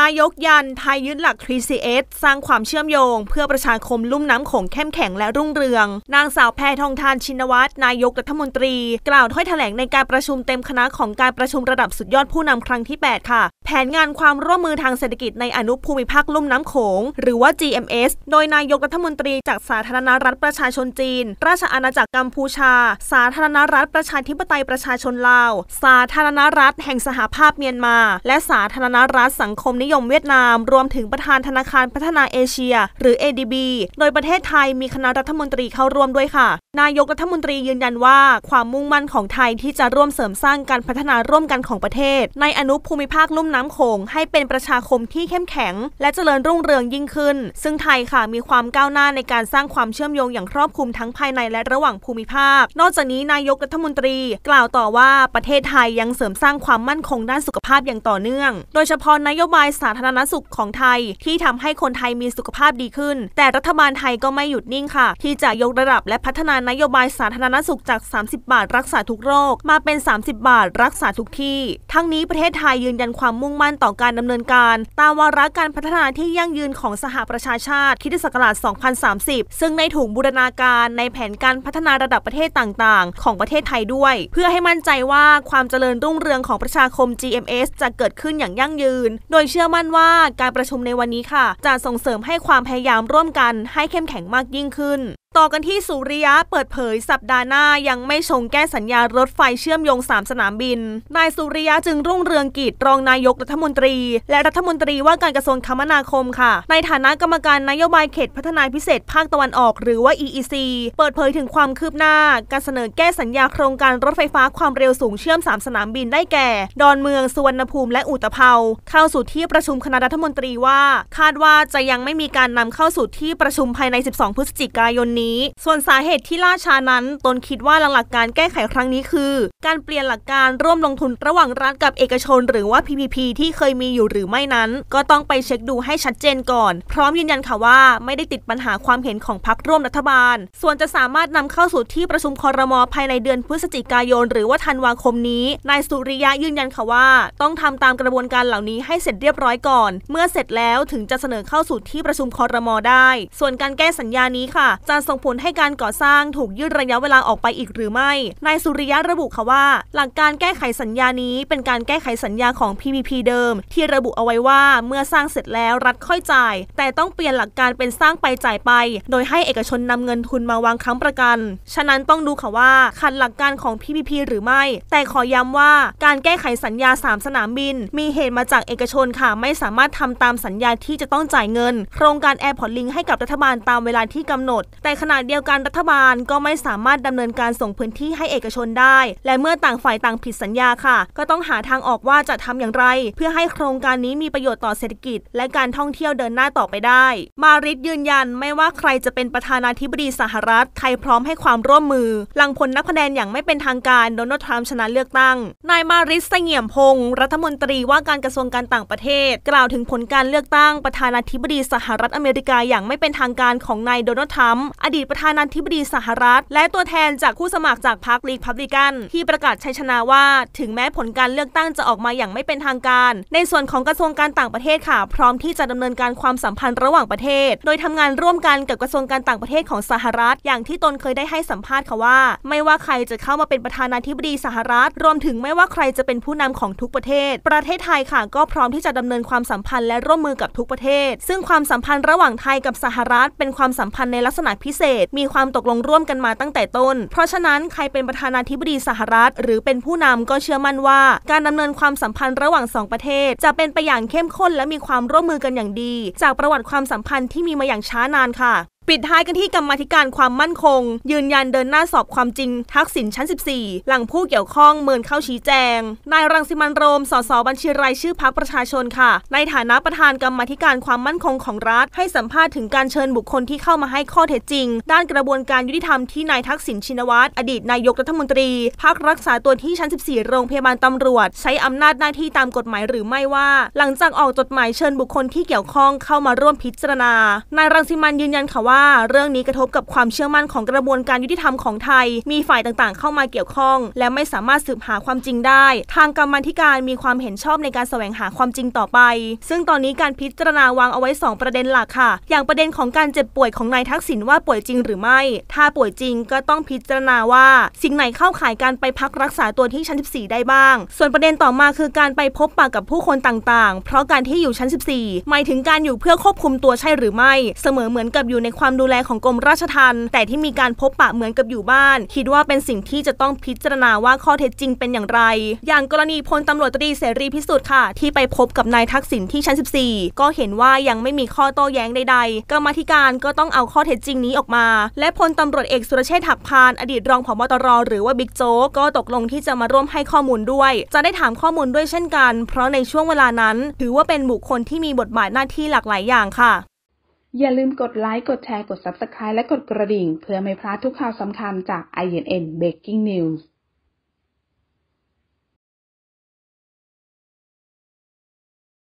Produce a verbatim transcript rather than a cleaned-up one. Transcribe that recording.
นายกยันไทยยึดหลัก ทรี ซี เอส สร้างความเชื่อมโยงเพื่อประชาคมลุ่มน้ำโขงเข้มแข็งและรุ่งเรืองนางสาวแพทองธารชินวัตรนายกรัฐมนตรีกล่าวถ้อยแถลงในการประชุมเต็มคณะของการประชุมระดับสุดยอดผู้นำครั้งที่แปดค่ะแผนงานความร่วมมือทางเศรษฐกิจในอนุภูมิภาคลุ่มน้ำโขงหรือว่า จี เอ็ม เอส โดยนายกรัฐมนตรีจากสาธารณรัฐประชาชนจีนราชอาณาจักรกัมพูชาสาธารณรัฐประชาธิปไตยประชาชนลาวสาธารณรัฐแห่งสหภาพเมียนมาและสาธารณรัฐสังคมนิยมเวียดนามรวมถึงประธานธนาคารพัฒนาเอเชียหรือ เอ ดี บี โดยประเทศไทยมีคณะรัฐมนตรีเข้าร่วมด้วยค่ะนายกรัฐมนตรียืนยันว่าความมุ่งมั่นของไทยที่จะร่วมเสริมสร้างการพัฒนาร่วมกันของประเทศในอนุภูมิภาคลุ่มน้ำโขงให้เป็นประชาคมที่เข้มแข็งและเจริญรุ่งเรืองยิ่งขึ้นซึ่งไทยค่ะมีความก้าวหน้าในการสร้างความเชื่อมโยงอย่างครอบคลุมทั้งภายในและระหว่างภูมิภาคนอกจากนี้นายกรัฐมนตรีกล่าวต่อว่าประเทศไทยยังเสริมสร้างความมั่นคงด้านสุขภาพอย่างต่อเนื่องโดยเฉพาะนโยบายสาธารณสุขของไทยที่ทำให้คนไทยมีสุขภาพดีขึ้นแต่รัฐบาลไทยก็ไม่หยุดนิ่งค่ะที่จะยกระดับและพัฒนานโยบายสาธารณสุขจากสามสิบบาทรักษาทุกโรคมาเป็นสามสิบบาทรักษาทุกที่ทั้งนี้ประเทศไทยยืนยันความมุ่งมั่นต่อการดำเนินการตามวาระการพัฒนาที่ยั่งยืนของสหประชาชาติคริสตศักราชสองพันสามสิบซึ่งได้ถูกบูรณาการในแผนการพัฒนาระดับประเทศต่างๆของประเทศไทยด้วยเพื่อให้มั่นใจว่าความเจริญรุ่งเรืองของประชาคม จี เอ็ม เอส จะเกิดขึ้นอย่างยั่งยืนโดยเชื่อมั่นว่าการประชุมในวันนี้ค่ะจะส่งเสริมให้ความพยายามร่วมกันให้เข้มแข็งมากยิ่งขึ้นต่อกันที่สุริยะเปิดเผยสัปดาห์หน้ายังไม่ชงแก้สัญญารถไฟเชื่อมโยงสามสนามบินนายสุริยะจึงรุ่งเรืองกิจรองนายกรัฐมนตรีและรัฐมนตรีว่าการกระทรวงคมนาคมค่ะในฐานะกรรมการนโยบายเขตพัฒนาพิเศษภาคตะวันออกหรือว่า อี อี ซี เปิดเผยถึงความคืบหน้าการเสนอแก้สัญญาโครงการรถไฟฟ้าความเร็วสูงเชื่อมสามสนามบินได้แก่ดอนเมืองสุวรรณภูมิและอุตภเปาเข้าสู่ที่ประชุมคณะรัฐมนตรีว่าคาดว่าจะยังไม่มีการนำเข้าสู่ที่ประชุมภายในสิบสองพฤศจิกายนส่วนสาเหตุที่ล่าช้านั้นตนคิดว่าหลักการแก้ไขครั้งนี้คือการเปลี่ยนหลักการร่วมลงทุนระหว่างรัฐกับเอกชนหรือว่า พี พี พี ที่เคยมีอยู่หรือไม่นั้นก็ต้องไปเช็คดูให้ชัดเจนก่อนพร้อมยืนยันค่ะว่าไม่ได้ติดปัญหาความเห็นของพรรคร่วมรัฐบาลส่วนจะสามารถนำเข้าสู่ที่ประชุมครม.ภายในเดือนพฤศจิกายนหรือว่าธันวาคมนี้นายสุริยะยืนยันค่ะว่าต้องทำตามกระบวนการเหล่านี้ให้เสร็จเรียบร้อยก่อนเมื่อเสร็จแล้วถึงจะเสนอเข้าสู่ที่ประชุมครม.ได้ส่วนการแก้สัญญานี้ค่ะจะส่งผลให้การก่อสร้างถูกยืดระยะเวลาออกไปอีกหรือไม่นายสุริยะระบุค่ะว่าหลักการแก้ไขสัญญานี้เป็นการแก้ไขสัญญาของ พี พี พี เดิมที่ระบุเอาไว้ว่าเมื่อสร้างเสร็จแล้วรัฐค่อยจ่ายแต่ต้องเปลี่ยนหลักการเป็นสร้างไปจ่ายไปโดยให้เอกชนนำเงินทุนมาวางค้ำประกันฉะนั้นต้องดูค่ะว่าขัดหลักการของ พี พี พี หรือไม่แต่ขอย้ำว่าการแก้ไขสัญญาสามสนามบินมีเหตุมาจากเอกชนค่ะไม่สามารถทำตามสัญญาที่จะต้องจ่ายเงินโครงการ Airport Link ให้กับรัฐบาลตามเวลาที่กำหนดแต่ขณะเดียวกันรัฐบาลก็ไม่สามารถดำเนินการส่งพื้นที่ให้เอกชนได้และเมื่อต่างฝ่ายต่างผิดสัญญาค่ะก็ต้องหาทางออกว่าจะทำอย่างไรเพื่อให้โครงการนี้มีประโยชน์ต่อเศรษฐกิจและการท่องเที่ยวเดินหน้าต่อไปได้มาริดยืนยันไม่ว่าใครจะเป็นประธานาธิบดีสหรัฐไทยพร้อมให้ความร่วมมือหลังผลนับคะแนนอย่างไม่เป็นทางการโดนัลด์ทรัมป์ชนะเลือกตั้งนายมาริดเสงี่ยมพงศ์รัฐมนตรีว่าการกระทรวงการต่างประเทศกล่าวถึงผลการเลือกตั้งประธานาธิบดีสหรัฐอเมริกาอย่างไม่เป็นทางการของนายโดนัลด์ทรัมป์อดีตประธานาธิบดีสหรัฐและตัวแทนจากผู้สมัครจากพรรครีพับลิกันที่ประกาศชัยชนะว่าถึงแม้ผลการเลือกตั้งจะออกมาอย่างไม่เป็นทางการในส่วนของกระทรวงการต่างประเทศค่ะพร้อมที่จะดำเนินการความสัมพันธ์ระหว่างประเทศโดยทำงานร่วมกันกับกระทรวงการต่างประเทศของสหรัฐอย่างที่ตนเคยได้ให้สัมภาษณ์ค่ะว่าไม่ว่าใครจะเข้ามาเป็นประธานาธิบดีสหรัฐรวมถึงไม่ว่าใครจะเป็นผู้นำของทุกประเทศประเทศไทยค่ะก็พร้อมที่จะดำเนินความสัมพันธ์และร่วมมือกับทุกประเทศซึ่งความสัมพันธ์ระหว่างไทยกับสหรัฐเป็นความสัมพันธ์ในลักษณะพิเศษมีความตกลงร่วมกันมาตั้งแต่ต้นเพราะฉะนั้นใครเป็นประธานาธิบดีสหรัฐหรือเป็นผู้นำก็เชื่อมั่นว่าการดำเนินความสัมพันธ์ระหว่างสองประเทศจะเป็นไปอย่างเข้มข้นและมีความร่วมมือกันอย่างดีจากประวัติความสัมพันธ์ที่มีมาอย่างช้านานค่ะปิดท้ายกันที่กรรมาธิการความมั่นคงยืนยันเดินหน้าสอบความจริงทักษิณชั้นสิบสี่หลังผู้เกี่ยวข้องเมินเข้าชี้แจงนายรังสิมันต์โรมสสบัญชีรายชื่อพรรคประชาชนค่ะในฐานะประธานกรรมาธิการความมั่นคงของรัฐให้สัมภาษณ์ถึงการเชิญบุคคลที่เข้ามาให้ข้อเท็จจริงด้านกระบวนการยุติธรรมที่นายทักษิณชินวัตรอดีตนายกรัฐมนตรีพักรักษาตัวที่ชั้นสิบสี่โรงพยาบาลตำรวจใช้อำนาจหน้าที่ตามกฎหมายหรือไม่ว่าหลังจากออกจดหมายเชิญบุคคลที่เกี่ยวข้องเข้ามาร่วมพิจารณานายรังสิมันต์ยืนยันค่ะ ว่าเรื่องนี้กระทบกับความเชื่อมั่นของกระบวนการยุติธรรมของไทยมีฝ่ายต่างๆเข้ามาเกี่ยวข้องและไม่สามารถสืบหาความจริงได้ทางกรรมาธิการมีความเห็นชอบในการแสวงหาความจริงต่อไปซึ่งตอนนี้การพิจารณาวางเอาไว้สองประเด็นหลักค่ะอย่างประเด็นของการเจ็บป่วยของนายทักษิณว่าป่วยจริงหรือไม่ถ้าป่วยจริงก็ต้องพิจารณาว่าสิ่งไหนเข้าข่ายการไปพักรักษาตัวที่ชั้นสิบสี่ได้บ้างส่วนประเด็นต่อมาคือการไปพบปะกับผู้คนต่างๆเพราะการที่อยู่ชั้นสิบสี่หมายถึงการอยู่เพื่อควบคุมตัวใช่หรือไม่เสมอเหมือนกับอยู่ในความดูแลของกรมราชทัณฑ์แต่ที่มีการพบปะเหมือนกับอยู่บ้านคิดว่าเป็นสิ่งที่จะต้องพิจารณาว่าข้อเท็จจริงเป็นอย่างไรอย่างกรณีพลตำรวจตรีเสรีพิสุทธิ์ค่ะที่ไปพบกับนายทักษิณที่ชั้นสิบสี่ก็เห็นว่ายังไม่มีข้อโต้แย้งใดๆกรรมาธิการก็ต้องเอาข้อเท็จจริงนี้ออกมาและพลตำรวจเอกสุรเชษฐ์หักพานอดีตรองผบตรหรือว่าบิ๊กโจ๊กก็ตกลงที่จะมาร่วมให้ข้อมูลด้วยจะได้ถามข้อมูลด้วยเช่นกันเพราะในช่วงเวลานั้นถือว่าเป็นบุคคลที่มีบทบาทหน้าที่หลากหลายอย่างค่ะอย่าลืมกดไลค์กดแชร์กด ซับสไครบ์ และกดกระดิ่งเพื่อไม่พลาดทุกข่าวสำคัญจาก ไอ เอ็น เอ็น Breaking News